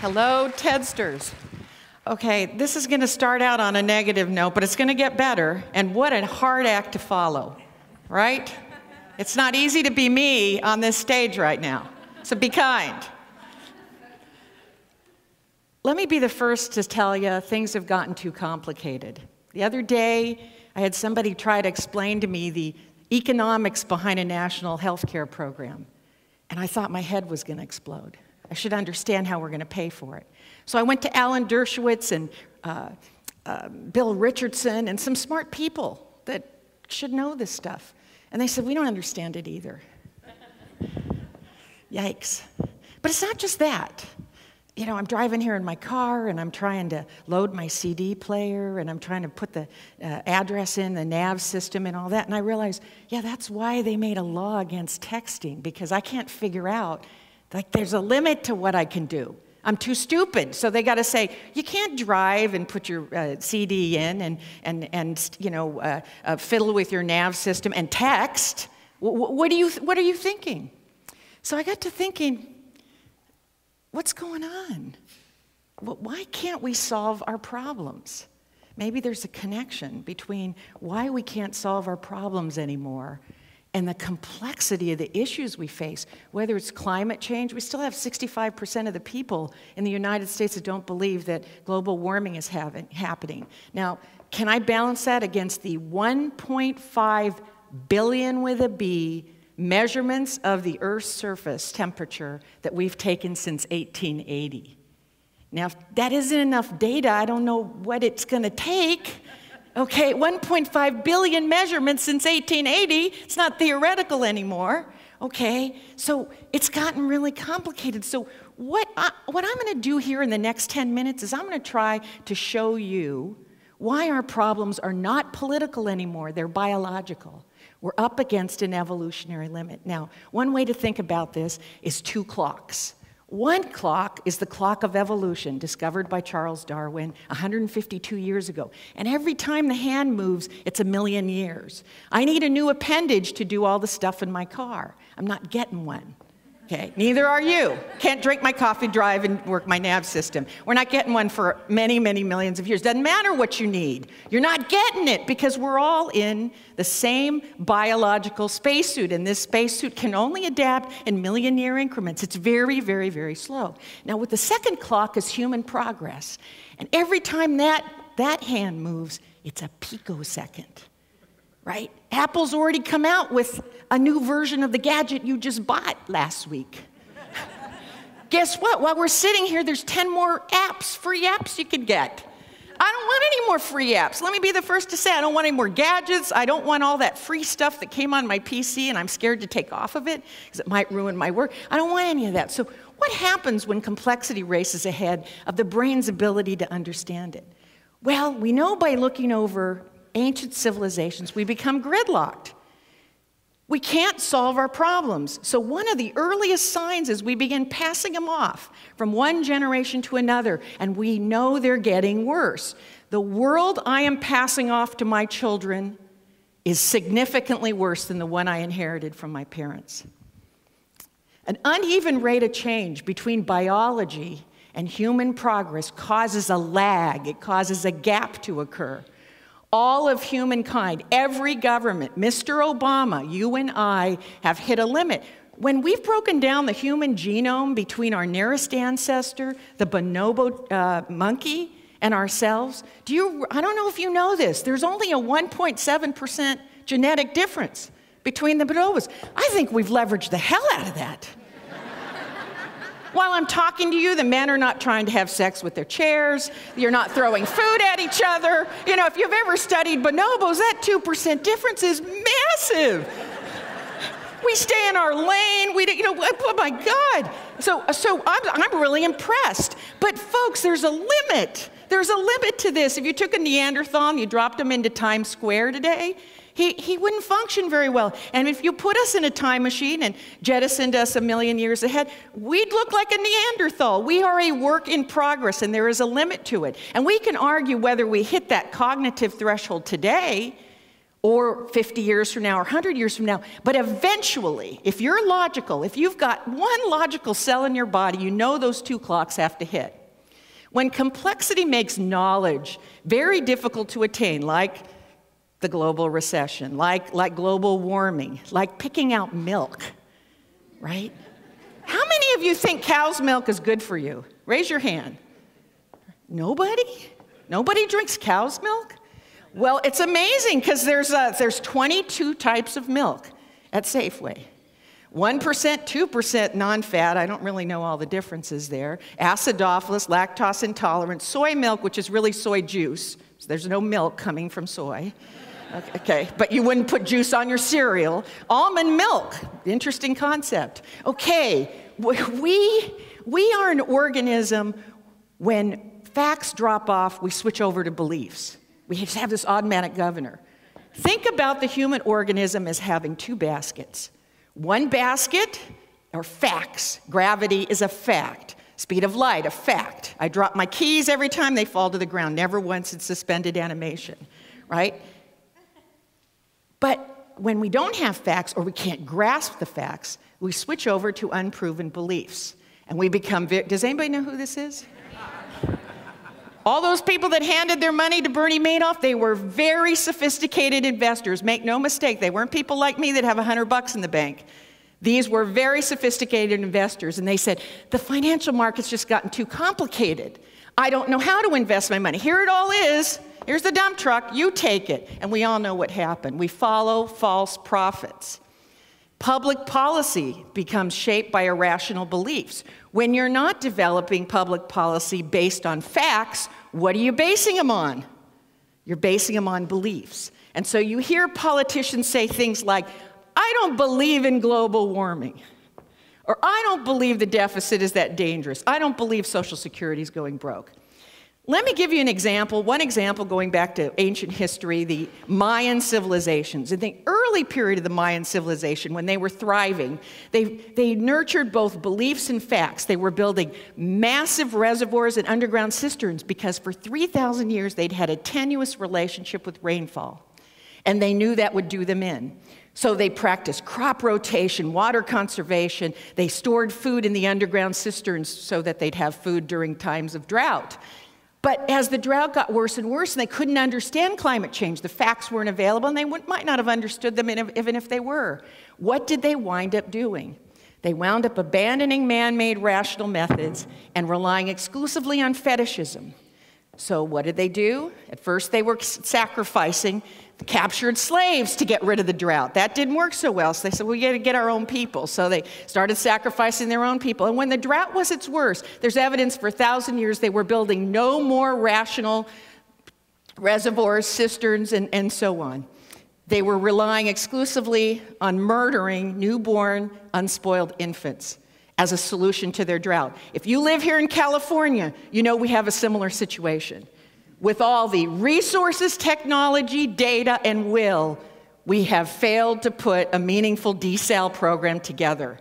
Hello, Tedsters. Okay, this is going to start out on a negative note, but it's going to get better. And what a hard act to follow, right? It's not easy to be me on this stage right now, so be kind. Let me be the first to tell you things have gotten too complicated. The other day, I had somebody try to explain to me the economics behind a national health care program, and I thought my head was going to explode. I should understand how we're going to pay for it. So I went to Alan Dershowitz and Bill Richardson and some smart people that should know this stuff. And they said, we don't understand it either. Yikes. But it's not just that. You know, I'm driving here in my car, and I'm trying to load my CD player, and I'm trying to put the address in the nav system and all that. And I realized, yeah, that's why they made a law against texting, because I can't figure out. Like, there's a limit to what I can do. I'm too stupid. So they got to say, you can't drive and put your CD in and you know, fiddle with your nav system and text. What are you thinking? So I got to thinking, what's going on? Why can't we solve our problems? Maybe there's a connection between why we can't solve our problems anymore and the complexity of the issues we face, whether it's climate change. We still have 65% of the people in the United States that don't believe that global warming is happening. Now, can I balance that against the 1.5 billion with a B measurements of the Earth's surface temperature that we've taken since 1880? Now, if that isn't enough data, I don't know what it's going to take. Okay, 1.5 billion measurements since 1880. It's not theoretical anymore. Okay, so it's gotten really complicated. So what I'm going to do here in the next 10 minutes is I'm going to try to show you why our problems are not political anymore. They're biological. We're up against an evolutionary limit. Now, one way to think about this is two clocks. One clock is the clock of evolution, discovered by Charles Darwin 152 years ago. And every time the hand moves, it's a million years. I need a new appendage to do all the stuff in my car. I'm not getting one. Okay, neither are you. Can't drink my coffee, drive, and work my nav system. We're not getting one for many, many millions of years. Doesn't matter what you need. You're not getting it because we're all in the same biological spacesuit, and this spacesuit can only adapt in million-year increments. It's very, very, very slow. Now, with the second clock is human progress, and every time that hand moves, it's a picosecond. Right? Apple's already come out with a new version of the gadget you just bought last week. Guess what? While we're sitting here, there's 10 more apps, free apps you could get. I don't want any more free apps. Let me be the first to say I don't want any more gadgets. I don't want all that free stuff that came on my PC, and I'm scared to take off of it because it might ruin my work. I don't want any of that. So what happens when complexity races ahead of the brain's ability to understand it? Well, we know by looking over ancient civilizations, we become gridlocked. We can't solve our problems. So one of the earliest signs is we begin passing them off from one generation to another, and we know they're getting worse. The world I am passing off to my children is significantly worse than the one I inherited from my parents. An uneven rate of change between biology and human progress causes a lag. It causes a gap to occur. All of humankind, every government, Mr. Obama, you and I have hit a limit. When we've broken down the human genome between our nearest ancestor, the bonobo monkey, and ourselves, I don't know if you know this, there's only a 1.7% genetic difference between the bonobos. I think we've leveraged the hell out of that. While I'm talking to you, the men are not trying to have sex with their chairs. You're not throwing food at each other. You know, if you've ever studied bonobos, that 2% difference is massive. We stay in our lane. We, you know, oh my God. So I'm really impressed. But folks, there's a limit. There's a limit to this. If you took a Neanderthal and you dropped him into Times Square today, he wouldn't function very well. And if you put us in a time machine and jettisoned us a million years ahead, we'd look like a Neanderthal. We are a work in progress, and there is a limit to it. And we can argue whether we hit that cognitive threshold today or 50 years from now, or 100 years from now. But eventually, if you're logical, if you've got one logical cell in your body, you know those two clocks have to hit. When complexity makes knowledge very difficult to attain, like the global recession, like global warming, like picking out milk, right? How many of you think cow's milk is good for you? Raise your hand. Nobody? Nobody drinks cow's milk? Well, it's amazing, because there's 22 types of milk at Safeway. 1%, 2% non-fat, I don't really know all the differences there. Acidophilus, lactose intolerant, soy milk, which is really soy juice. So there's no milk coming from soy. Okay, but you wouldn't put juice on your cereal. Almond milk, interesting concept. Okay, we are an organism. When facts drop off, we switch over to beliefs. We have this automatic governor. Think about the human organism as having two baskets. One basket are facts. Gravity is a fact. Speed of light, a fact. I drop my keys every time, they fall to the ground. Never once in suspended animation, right? But when we don't have facts, or we can't grasp the facts, we switch over to unproven beliefs. And we become, does anybody know who this is? All those people that handed their money to Bernie Madoff, they were very sophisticated investors. Make no mistake, they weren't people like me that have $100 in the bank. These were very sophisticated investors, and they said, the financial market's just gotten too complicated. I don't know how to invest my money. Here it all is. Here's the dump truck. You take it. And we all know what happened. We follow false prophets. Public policy becomes shaped by irrational beliefs. When you're not developing public policy based on facts, what are you basing them on? You're basing them on beliefs. And so you hear politicians say things like, I don't believe in global warming, or I don't believe the deficit is that dangerous. I don't believe Social Security is going broke. Let me give you an example, one example going back to ancient history, the Mayan civilizations. In the early period of the Mayan civilization, when they were thriving, they nurtured both beliefs and facts. They were building massive reservoirs and underground cisterns because for 3,000 years they'd had a tenuous relationship with rainfall, and they knew that would do them in. So they practiced crop rotation, water conservation. They stored food in the underground cisterns so that they'd have food during times of drought. But as the drought got worse and worse, and they couldn't understand climate change, the facts weren't available, and they might not have understood them even if they were. What did they wind up doing? They wound up abandoning man-made rational methods and relying exclusively on fetishism. So what did they do? At first, they were sacrificing captured slaves to get rid of the drought. That didn't work so well, so they said, we got to get our own people. So they started sacrificing their own people. And when the drought was its worst, there's evidence for 1,000 years they were building no more rational reservoirs, cisterns, and so on. They were relying exclusively on murdering newborn, unspoiled infants as a solution to their drought. If you live here in California, you know we have a similar situation. With all the resources, technology, data, and will, we have failed to put a meaningful desal program together.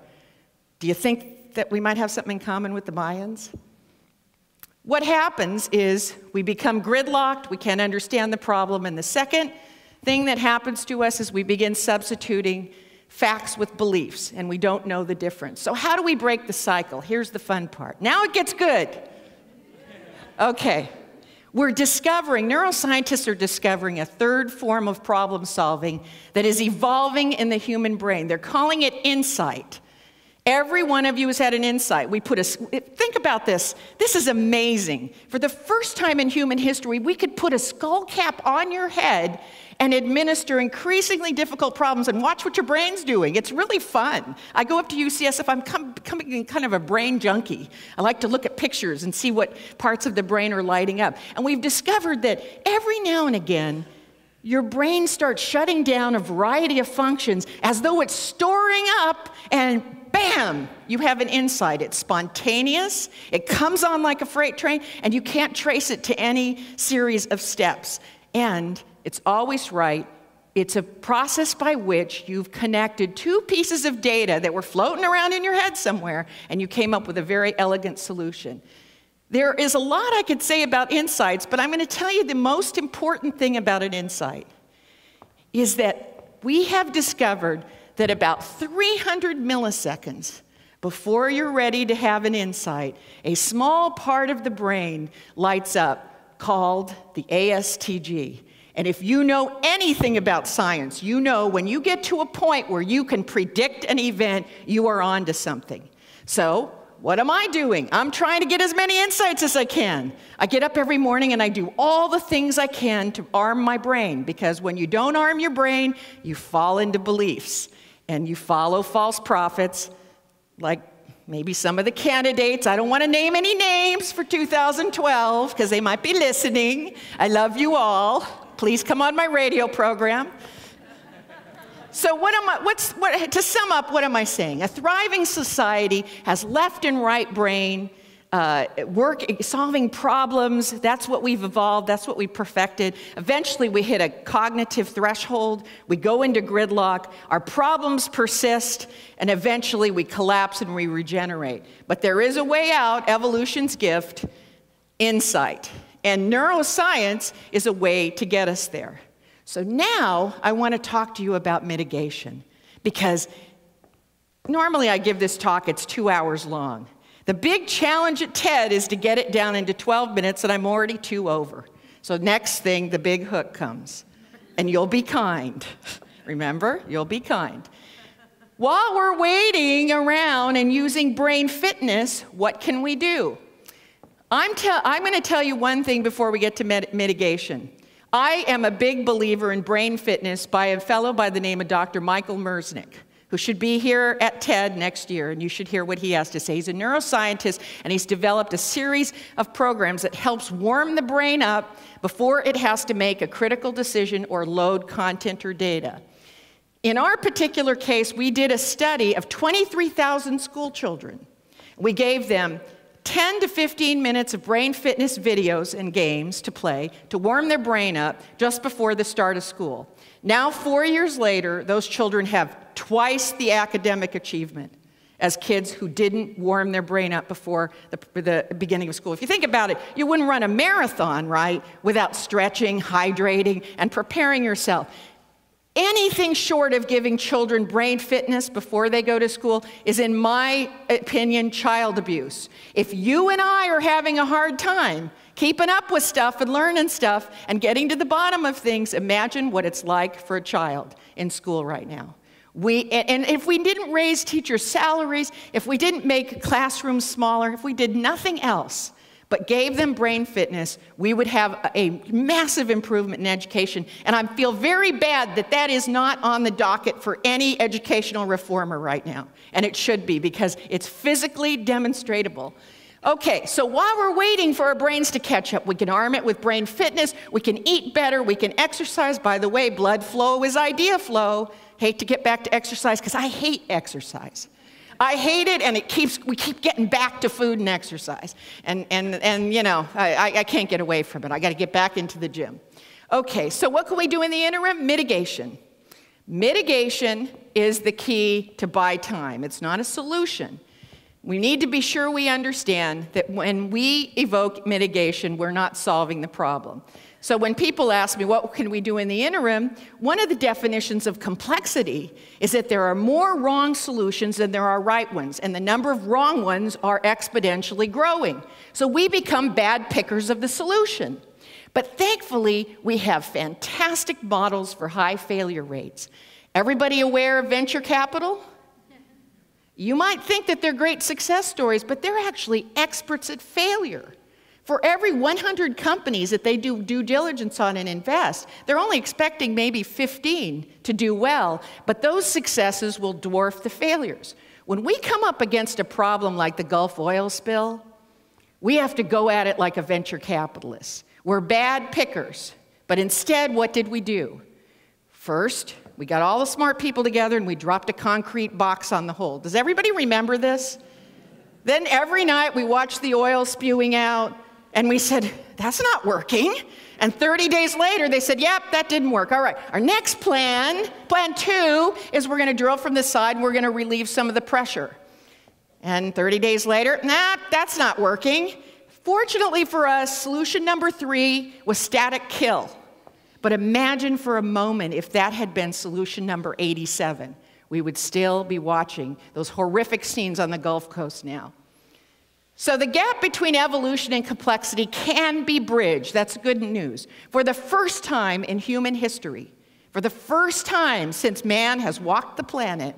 Do you think that we might have something in common with the Mayans? What happens is we become gridlocked, we can't understand the problem, and the second thing that happens to us is we begin substituting facts with beliefs, and we don't know the difference. So how do we break the cycle? Here's the fun part. Now it gets good. Okay. We're discovering, neuroscientists are discovering a third form of problem solving that is evolving in the human brain. They're calling it insight. Every one of you has had an insight. Think about this. This is amazing. For the first time in human history, we could put a skull cap on your head and administer increasingly difficult problems and watch what your brain's doing. It's really fun. I go up to UCSF. I'm becoming kind of a brain junkie. I like to look at pictures and see what parts of the brain are lighting up. And we've discovered that every now and again, your brain starts shutting down a variety of functions as though it's storing up, and bam, you have an insight. It's spontaneous, it comes on like a freight train, and you can't trace it to any series of steps. And it's always right. It's a process by which you've connected two pieces of data that were floating around in your head somewhere, and you came up with a very elegant solution. There is a lot I could say about insights, but I'm going to tell you the most important thing about an insight. is that we have discovered that about 300 milliseconds before you're ready to have an insight, a small part of the brain lights up called the ASTG. And if you know anything about science, you know when you get to a point where you can predict an event, you are onto something. So what am I doing? I'm trying to get as many insights as I can. I get up every morning and I do all the things I can to arm my brain, because when you don't arm your brain, you fall into beliefs and you follow false prophets, like maybe some of the candidates. I don't want to name any names for 2012 because they might be listening. I love you all. Please come on my radio program. So to sum up, what am I saying? A thriving society has left and right brain work, solving problems. That's what we've evolved. That's what we perfected. Eventually, we hit a cognitive threshold. We go into gridlock. Our problems persist, and eventually we collapse and we regenerate. But there is a way out, evolution's gift, insight. And neuroscience is a way to get us there. So now I want to talk to you about mitigation, because normally I give this talk, it's 2 hours long. The big challenge at TED is to get it down into 12 minutes, and I'm already 2 over. So next thing, the big hook comes. And you'll be kind. Remember, you'll be kind. While we're waiting around and using brain fitness, what can we do? I'm going to tell you one thing before we get to mitigation. I am a big believer in brain fitness by a fellow by the name of Dr. Michael Merzenich, who should be here at TED next year, and you should hear what he has to say. He's a neuroscientist, and he's developed a series of programs that helps warm the brain up before it has to make a critical decision or load content or data. In our particular case, we did a study of 23,000 school children. We gave them 10 to 15 minutes of brain fitness videos and games to play to warm their brain up just before the start of school. Now, 4 years later, those children have twice the academic achievement as kids who didn't warm their brain up before the beginning of school. If you think about it, you wouldn't run a marathon, right, without stretching, hydrating, and preparing yourself. Anything short of giving children brain fitness before they go to school is, in my opinion, child abuse. If you and I are having a hard time keeping up with stuff and learning stuff and getting to the bottom of things, imagine what it's like for a child in school right now. And if we didn't raise teachers' salaries, if we didn't make classrooms smaller, if we did nothing else but gave them brain fitness, we would have a massive improvement in education. And I feel very bad that that is not on the docket for any educational reformer right now. And it should be, because it's physically demonstrable. Okay, so while we're waiting for our brains to catch up, we can arm it with brain fitness, we can eat better, we can exercise. By the way, blood flow is idea flow. Hate to get back to exercise, because I hate exercise. I hate it, and we keep getting back to food and exercise. And you know, I can't get away from it. I got to get back into the gym. Okay, so what can we do in the interim? Mitigation. Mitigation is the key to buy time. It's not a solution. We need to be sure we understand that when we evoke mitigation, we're not solving the problem. So when people ask me, what can we do in the interim, one of the definitions of complexity is that there are more wrong solutions than there are right ones, and the number of wrong ones are exponentially growing. So we become bad pickers of the solution. But thankfully, we have fantastic models for high failure rates. Everybody aware of venture capital? You might think that they're great success stories, but they're actually experts at failure. For every 100 companies that they do due diligence on and invest, they're only expecting maybe 15 to do well, but those successes will dwarf the failures. When we come up against a problem like the Gulf oil spill, we have to go at it like a venture capitalist. We're bad pickers, but instead, what did we do? First, we got all the smart people together and we dropped a concrete box on the hole. Does everybody remember this? Then every night we watched the oil spewing out and we said, that's not working. And 30 days later they said, yep, that didn't work. All right, our next plan 2, is we're gonna drill from the side and we're gonna relieve some of the pressure. And 30 days later, nah, that's not working. Fortunately for us, solution number 3 was static kill. But imagine for a moment if that had been solution number 87. We would still be watching those horrific scenes on the Gulf Coast now. So the gap between evolution and complexity can be bridged. That's good news. For the first time in human history, for the first time since man has walked the planet,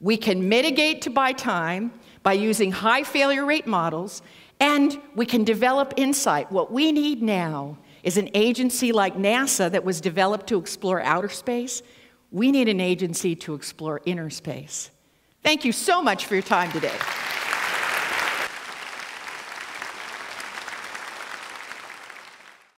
we can mitigate by time by using high failure rate models, and we can develop insight. What we need now is an agency like NASA that was developed to explore outer space. We need an agency to explore inner space. Thank you so much for your time today.